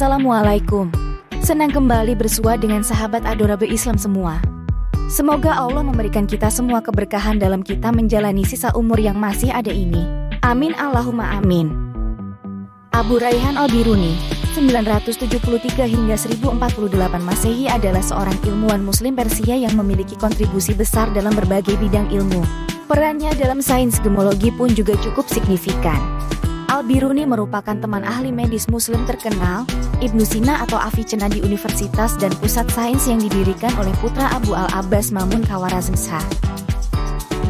Assalamualaikum. Senang kembali bersua dengan sahabat Adorable Islam semua. Semoga Allah memberikan kita semua keberkahan dalam kita menjalani sisa umur yang masih ada ini. Amin Allahumma amin. Abu Raihan al-Biruni, 973 hingga 1048 Masehi adalah seorang ilmuwan Muslim Persia yang memiliki kontribusi besar dalam berbagai bidang ilmu. Perannya dalam sains gemologi pun juga cukup signifikan. Al-Biruni merupakan teman ahli medis Muslim terkenal, Ibnu Sina atau Avicenna di Universitas dan Pusat Sains yang didirikan oleh putra Abu Al-Abbas Mamun Khawarazmshah.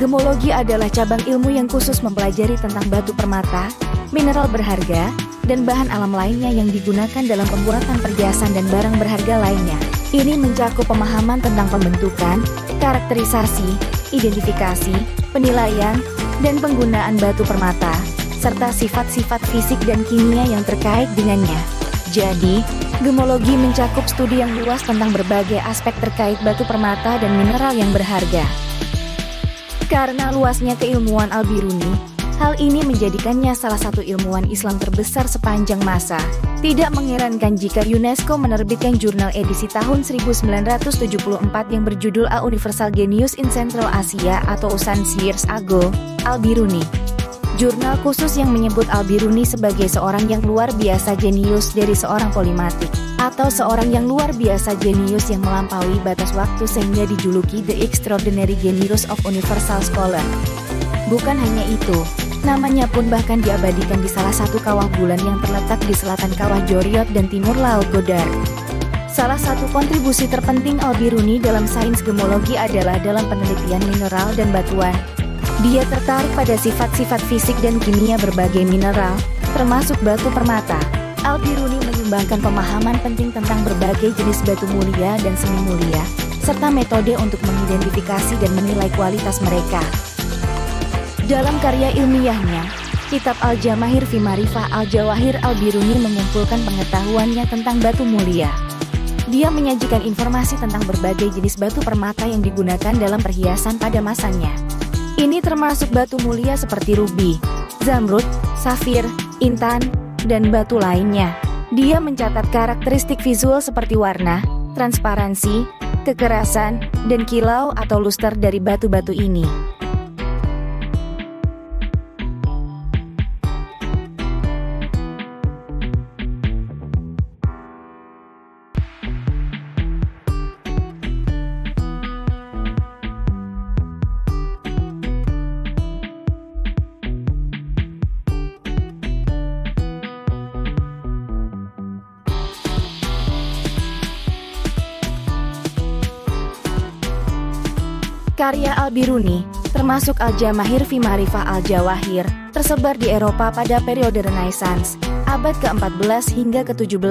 Gemologi adalah cabang ilmu yang khusus mempelajari tentang batu permata, mineral berharga, dan bahan alam lainnya yang digunakan dalam pembuatan perhiasan dan barang berharga lainnya. Ini mencakup pemahaman tentang pembentukan, karakterisasi, identifikasi, penilaian, dan penggunaan batu permata, serta sifat-sifat fisik dan kimia yang terkait dengannya. Jadi, gemologi mencakup studi yang luas tentang berbagai aspek terkait batu permata dan mineral yang berharga. Karena luasnya keilmuan Al-Biruni, hal ini menjadikannya salah satu ilmuwan Islam terbesar sepanjang masa. Tidak mengherankan jika UNESCO menerbitkan jurnal edisi tahun 1974 yang berjudul A Universal Genius in Central Asia atau Usan Sears Ago, Al-Biruni. Jurnal khusus yang menyebut Al-Biruni sebagai seorang yang luar biasa jenius dari seorang polimatik, atau seorang yang luar biasa jenius yang melampaui batas waktu sehingga dijuluki The Extraordinary Genius of Universal Scholar. Bukan hanya itu, namanya pun bahkan diabadikan di salah satu kawah bulan yang terletak di selatan kawah Joriot dan timur Laut Godar. Salah satu kontribusi terpenting Al-Biruni dalam sains gemologi adalah dalam penelitian mineral dan batuan. Dia tertarik pada sifat-sifat fisik dan kimia berbagai mineral, termasuk batu permata. Al-Biruni menyumbangkan pemahaman penting tentang berbagai jenis batu mulia dan semi mulia, serta metode untuk mengidentifikasi dan menilai kualitas mereka. Dalam karya ilmiahnya, Kitab al-Jamahir fi Ma'rifah al-Jawahir, Al-Biruni mengumpulkan pengetahuannya tentang batu mulia. Dia menyajikan informasi tentang berbagai jenis batu permata yang digunakan dalam perhiasan pada masanya. Ini termasuk batu mulia seperti rubi, zamrud, safir, intan, dan batu lainnya. Dia mencatat karakteristik visual seperti warna, transparansi, kekerasan, dan kilau atau luster dari batu-batu ini. Karya Al-Biruni, termasuk Al-Jamahir fi Ma'rifah al-Jawahir, tersebar di Eropa pada periode Renaissance, abad ke-14 hingga ke-17.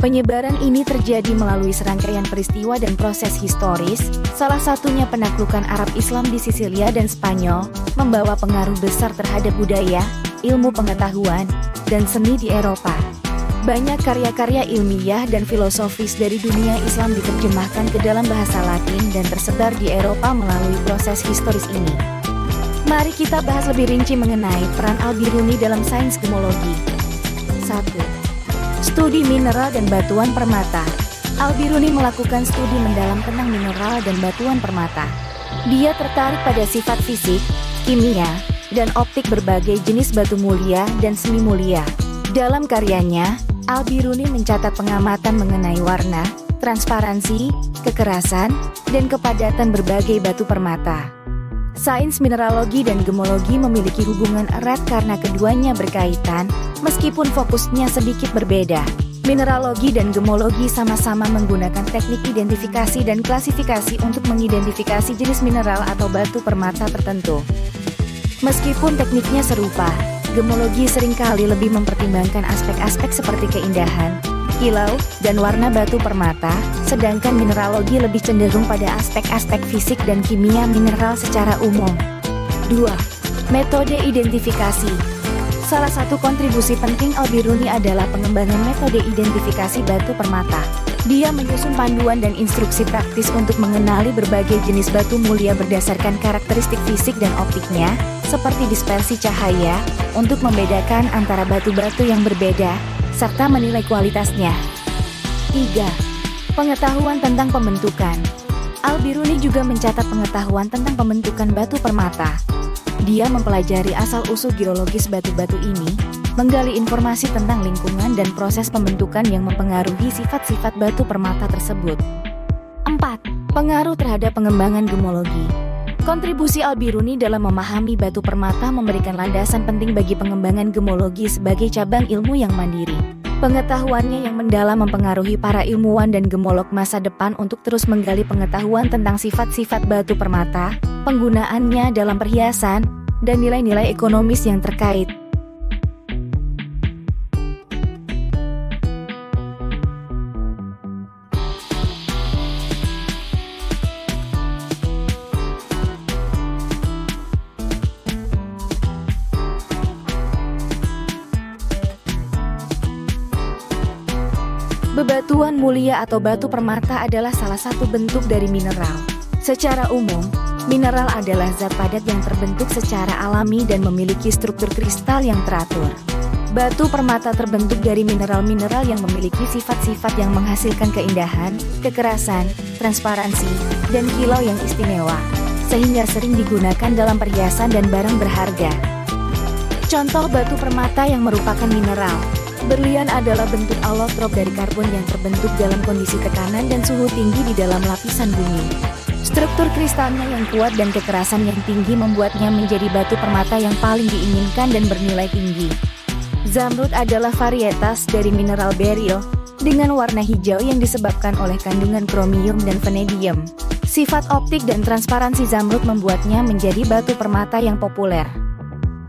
Penyebaran ini terjadi melalui serangkaian peristiwa dan proses historis, salah satunya penaklukan Arab Islam di Sisilia dan Spanyol, membawa pengaruh besar terhadap budaya, ilmu pengetahuan, dan seni di Eropa. Banyak karya-karya ilmiah dan filosofis dari dunia Islam diterjemahkan ke dalam bahasa Latin dan tersebar di Eropa melalui proses historis ini. Mari kita bahas lebih rinci mengenai peran Al-Biruni dalam sains gemologi. 1. Studi mineral dan batuan permata. Al-Biruni melakukan studi mendalam tentang mineral dan batuan permata. Dia tertarik pada sifat fisik, kimia, dan optik berbagai jenis batu mulia dan semi mulia. Dalam karyanya, Al-Biruni mencatat pengamatan mengenai warna, transparansi, kekerasan, dan kepadatan berbagai batu permata. Sains mineralogi dan gemologi memiliki hubungan erat karena keduanya berkaitan, meskipun fokusnya sedikit berbeda. Mineralogi dan gemologi sama-sama menggunakan teknik identifikasi dan klasifikasi untuk mengidentifikasi jenis mineral atau batu permata tertentu. Meskipun tekniknya serupa, gemologi seringkali lebih mempertimbangkan aspek-aspek seperti keindahan, kilau, dan warna batu permata, sedangkan mineralogi lebih cenderung pada aspek-aspek fisik dan kimia mineral secara umum. 2. Metode identifikasi. Salah satu kontribusi penting Al-Biruni adalah pengembangan metode identifikasi batu permata. Dia menyusun panduan dan instruksi praktis untuk mengenali berbagai jenis batu mulia berdasarkan karakteristik fisik dan optiknya, seperti dispersi cahaya, untuk membedakan antara batu-batu yang berbeda, serta menilai kualitasnya. 3. Pengetahuan tentang pembentukan. Al-Biruni juga mencatat pengetahuan tentang pembentukan batu permata. Dia mempelajari asal-usul geologis batu-batu ini, menggali informasi tentang lingkungan dan proses pembentukan yang mempengaruhi sifat-sifat batu permata tersebut. 4. Pengaruh terhadap pengembangan gemologi. Kontribusi Al-Biruni dalam memahami batu permata memberikan landasan penting bagi pengembangan gemologi sebagai cabang ilmu yang mandiri. Pengetahuannya yang mendalam mempengaruhi para ilmuwan dan gemolog masa depan untuk terus menggali pengetahuan tentang sifat-sifat batu permata, penggunaannya dalam perhiasan, dan nilai-nilai ekonomis yang terkait. Bebatuan mulia atau batu permata adalah salah satu bentuk dari mineral. Secara umum, mineral adalah zat padat yang terbentuk secara alami dan memiliki struktur kristal yang teratur. Batu permata terbentuk dari mineral-mineral yang memiliki sifat-sifat yang menghasilkan keindahan, kekerasan, transparansi, dan kilau yang istimewa, sehingga sering digunakan dalam perhiasan dan barang berharga. Contoh batu permata yang merupakan mineral. Berlian adalah bentuk allotrop dari karbon yang terbentuk dalam kondisi tekanan dan suhu tinggi di dalam lapisan bumi. Struktur kristalnya yang kuat dan kekerasan yang tinggi membuatnya menjadi batu permata yang paling diinginkan dan bernilai tinggi. Zamrud adalah varietas dari mineral beryl, dengan warna hijau yang disebabkan oleh kandungan kromium dan vanadium. Sifat optik dan transparansi zamrud membuatnya menjadi batu permata yang populer.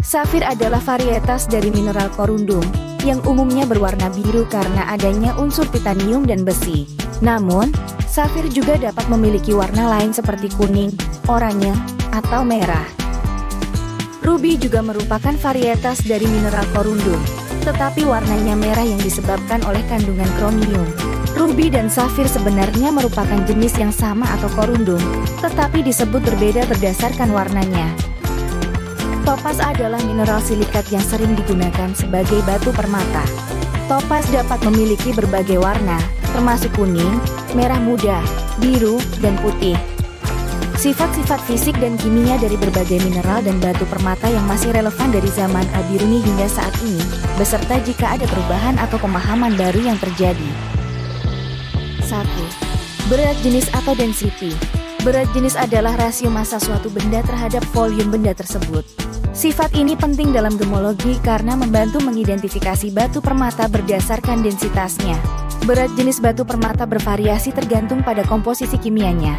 Safir adalah varietas dari mineral korundum, yang umumnya berwarna biru karena adanya unsur titanium dan besi. Namun, safir juga dapat memiliki warna lain seperti kuning, oranye, atau merah. Ruby juga merupakan varietas dari mineral korundum, tetapi warnanya merah yang disebabkan oleh kandungan kromium. Ruby dan safir sebenarnya merupakan jenis yang sama atau korundum, tetapi disebut berbeda berdasarkan warnanya. Topas adalah mineral silikat yang sering digunakan sebagai batu permata. Topas dapat memiliki berbagai warna, termasuk kuning, merah muda, biru, dan putih. Sifat-sifat fisik dan kimia dari berbagai mineral dan batu permata yang masih relevan dari zaman Al-Biruni hingga saat ini, beserta jika ada perubahan atau pemahaman baru yang terjadi. 1. Berat jenis atau density. Berat jenis adalah rasio massa suatu benda terhadap volume benda tersebut. Sifat ini penting dalam gemologi karena membantu mengidentifikasi batu permata berdasarkan densitasnya. Berat jenis batu permata bervariasi tergantung pada komposisi kimianya.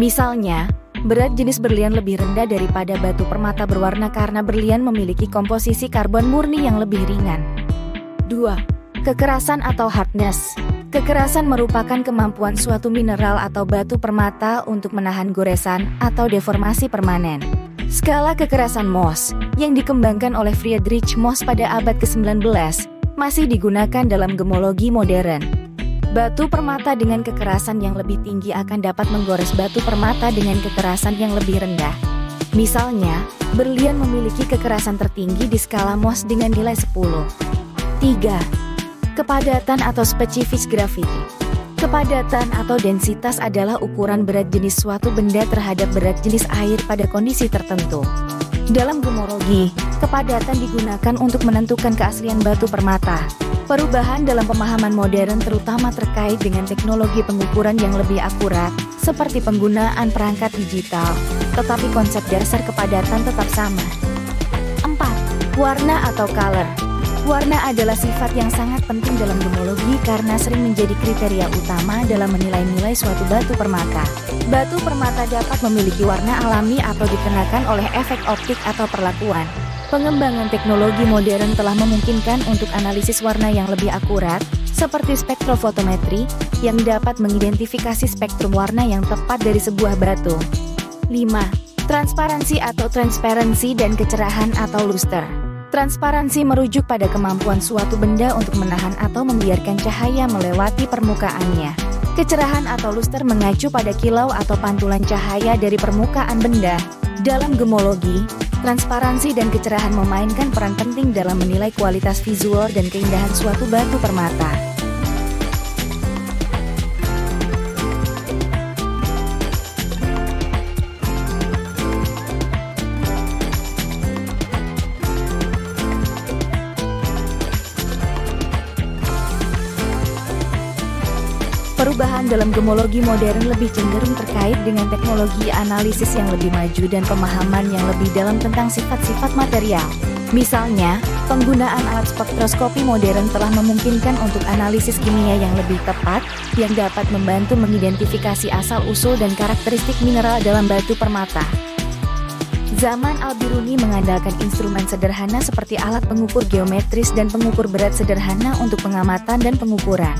Misalnya, berat jenis berlian lebih rendah daripada batu permata berwarna karena berlian memiliki komposisi karbon murni yang lebih ringan. 2. Kekerasan atau hardness. Kekerasan merupakan kemampuan suatu mineral atau batu permata untuk menahan goresan atau deformasi permanen. Skala kekerasan Mohs, yang dikembangkan oleh Friedrich Mohs pada abad ke-19, masih digunakan dalam gemologi modern. Batu permata dengan kekerasan yang lebih tinggi akan dapat menggores batu permata dengan kekerasan yang lebih rendah. Misalnya, berlian memiliki kekerasan tertinggi di skala Mohs dengan nilai 10. 3. Kepadatan atau spesifis grafiti. Kepadatan atau densitas adalah ukuran berat jenis suatu benda terhadap berat jenis air pada kondisi tertentu. Dalam gemologi, kepadatan digunakan untuk menentukan keaslian batu permata. Perubahan dalam pemahaman modern terutama terkait dengan teknologi pengukuran yang lebih akurat, seperti penggunaan perangkat digital, tetapi konsep dasar kepadatan tetap sama. 4. Warna atau color. Warna adalah sifat yang sangat penting dalam gemologi karena sering menjadi kriteria utama dalam menilai-nilai suatu batu permata. Batu permata dapat memiliki warna alami atau dikenakan oleh efek optik atau perlakuan. Pengembangan teknologi modern telah memungkinkan untuk analisis warna yang lebih akurat, seperti spektrofotometri, yang dapat mengidentifikasi spektrum warna yang tepat dari sebuah batu. 5. Transparansi atau transparency dan kecerahan atau luster. Transparansi merujuk pada kemampuan suatu benda untuk menahan atau membiarkan cahaya melewati permukaannya. Kecerahan atau luster mengacu pada kilau atau pantulan cahaya dari permukaan benda. Dalam gemologi, Transparansi dan kecerahan memainkan peran penting dalam menilai kualitas visual dan keindahan suatu batu permata. Perubahan dalam gemologi modern lebih cenderung terkait dengan teknologi analisis yang lebih maju dan pemahaman yang lebih dalam tentang sifat-sifat material. Misalnya, penggunaan alat spektroskopi modern telah memungkinkan untuk analisis kimia yang lebih tepat, yang dapat membantu mengidentifikasi asal-usul dan karakteristik mineral dalam batu permata. Zaman Al-Biruni mengandalkan instrumen sederhana seperti alat pengukur geometris dan pengukur berat sederhana untuk pengamatan dan pengukuran.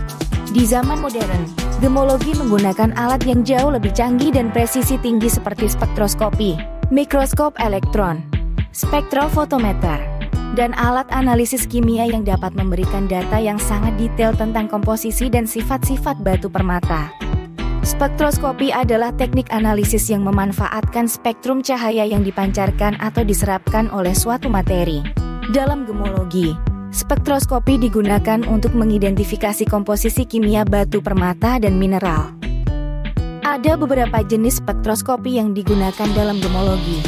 Di zaman modern, gemologi menggunakan alat yang jauh lebih canggih dan presisi tinggi seperti spektroskopi, mikroskop elektron, spektrofotometer, dan alat analisis kimia yang dapat memberikan data yang sangat detail tentang komposisi dan sifat-sifat batu permata. Spektroskopi adalah teknik analisis yang memanfaatkan spektrum cahaya yang dipancarkan atau diserapkan oleh suatu materi. Dalam gemologi, spektroskopi digunakan untuk mengidentifikasi komposisi kimia batu permata dan mineral. Ada beberapa jenis spektroskopi yang digunakan dalam gemologi.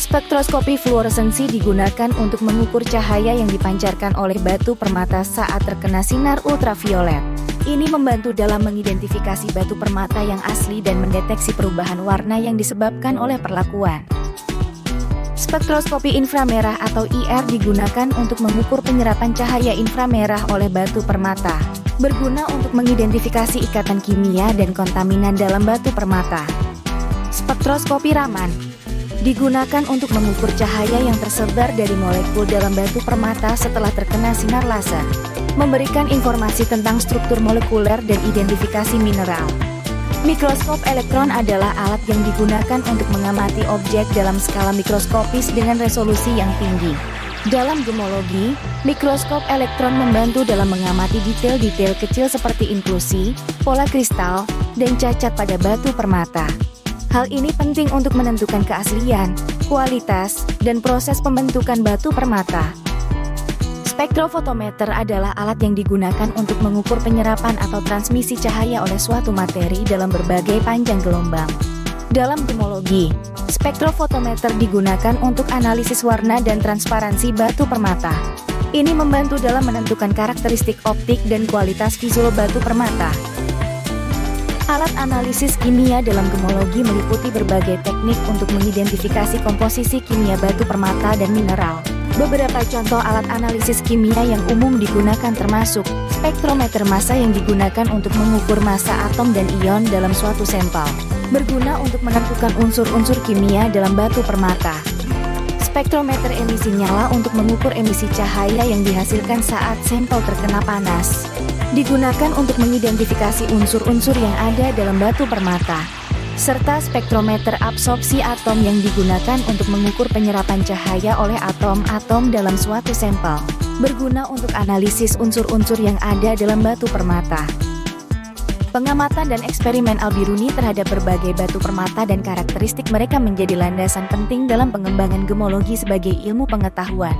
Spektroskopi fluoresensi digunakan untuk mengukur cahaya yang dipancarkan oleh batu permata saat terkena sinar ultraviolet. Ini membantu dalam mengidentifikasi batu permata yang asli dan mendeteksi perubahan warna yang disebabkan oleh perlakuan. Spektroskopi inframerah atau IR digunakan untuk mengukur penyerapan cahaya inframerah oleh batu permata, berguna untuk mengidentifikasi ikatan kimia dan kontaminan dalam batu permata. Spektroskopi Raman digunakan untuk mengukur cahaya yang tersebar dari molekul dalam batu permata setelah terkena sinar laser, memberikan informasi tentang struktur molekuler dan identifikasi mineral. Mikroskop elektron adalah alat yang digunakan untuk mengamati objek dalam skala mikroskopis dengan resolusi yang tinggi. Dalam gemologi, mikroskop elektron membantu dalam mengamati detail-detail kecil seperti inklusi, pola kristal, dan cacat pada batu permata. Hal ini penting untuk menentukan keaslian, kualitas, dan proses pembentukan batu permata. Spektrofotometer adalah alat yang digunakan untuk mengukur penyerapan atau transmisi cahaya oleh suatu materi dalam berbagai panjang gelombang. Dalam gemologi, spektrofotometer digunakan untuk analisis warna dan transparansi batu permata. Ini membantu dalam menentukan karakteristik optik dan kualitas visual batu permata. Alat analisis kimia dalam gemologi meliputi berbagai teknik untuk mengidentifikasi komposisi kimia batu permata dan mineral. Beberapa contoh alat analisis kimia yang umum digunakan termasuk spektrometer massa yang digunakan untuk mengukur massa atom dan ion dalam suatu sampel, berguna untuk menentukan unsur-unsur kimia dalam batu permata. Spektrometer emisi nyala untuk mengukur emisi cahaya yang dihasilkan saat sampel terkena panas, digunakan untuk mengidentifikasi unsur-unsur yang ada dalam batu permata. Serta spektrometer absorpsi atom yang digunakan untuk mengukur penyerapan cahaya oleh atom-atom dalam suatu sampel, berguna untuk analisis unsur-unsur yang ada dalam batu permata. Pengamatan dan eksperimen Al-Biruni terhadap berbagai batu permata dan karakteristik mereka menjadi landasan penting dalam pengembangan gemologi sebagai ilmu pengetahuan.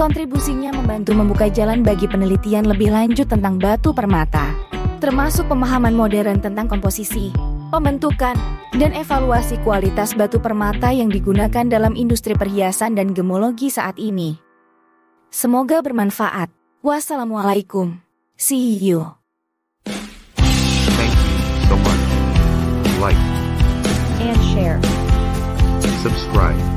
Kontribusinya membantu membuka jalan bagi penelitian lebih lanjut tentang batu permata, termasuk pemahaman modern tentang komposisi, pembentukan, dan evaluasi kualitas batu permata yang digunakan dalam industri perhiasan dan gemologi saat ini. Semoga bermanfaat. Wassalamualaikum. See you. Thank you so much. Like and share. Subscribe.